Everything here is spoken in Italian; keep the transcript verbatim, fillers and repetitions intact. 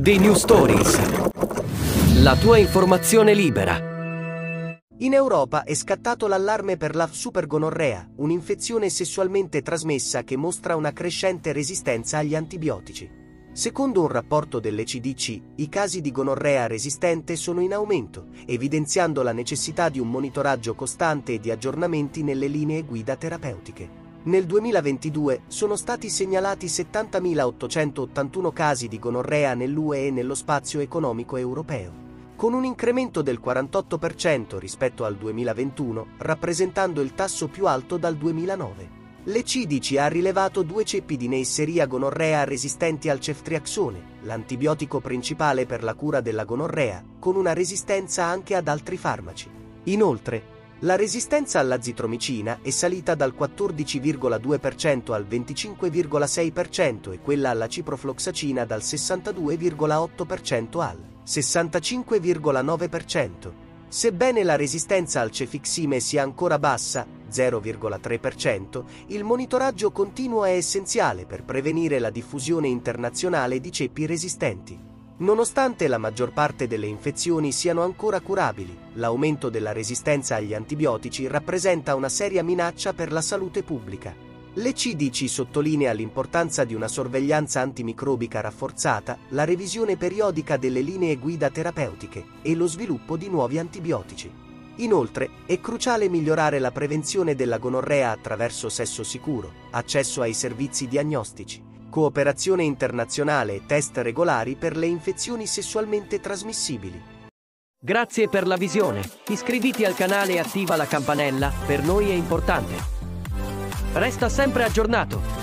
The New Stories. La tua informazione libera. In Europa è scattato l'allarme per la supergonorrea, un'infezione sessualmente trasmessa che mostra una crescente resistenza agli antibiotici. Secondo un rapporto dell'E C D C, i casi di gonorrea resistente sono in aumento, evidenziando la necessità di un monitoraggio costante e di aggiornamenti nelle linee guida terapeutiche. Nel duemilaventidue sono stati segnalati settantamila ottocentottantuno casi di gonorrea nell'U E e nello spazio economico europeo, con un incremento del quarantotto per cento rispetto al duemilaventuno, rappresentando il tasso più alto dal duemilanove. L'E C D C ha rilevato due ceppi di Neisseria gonorrea resistenti al ceftriaxone, l'antibiotico principale per la cura della gonorrea, con una resistenza anche ad altri farmaci. Inoltre, la resistenza all'azitromicina è salita dal quattordici virgola due per cento al venticinque virgola sei per cento e quella alla ciprofloxacina dal sessantadue virgola otto per cento al sessantacinque virgola nove per cento. Sebbene la resistenza al cefixime sia ancora bassa, zero virgola tre per cento, il monitoraggio continuo è essenziale per prevenire la diffusione internazionale di ceppi resistenti. Nonostante la maggior parte delle infezioni siano ancora curabili, l'aumento della resistenza agli antibiotici rappresenta una seria minaccia per la salute pubblica. L'E C D C sottolinea l'importanza di una sorveglianza antimicrobica rafforzata, la revisione periodica delle linee guida terapeutiche e lo sviluppo di nuovi antibiotici. Inoltre, è cruciale migliorare la prevenzione della gonorrea attraverso sesso sicuro, accesso ai servizi diagnostici, cooperazione internazionale e test regolari per le infezioni sessualmente trasmissibili. Grazie per la visione. Iscriviti al canale e attiva la campanella, per noi è importante. Resta sempre aggiornato.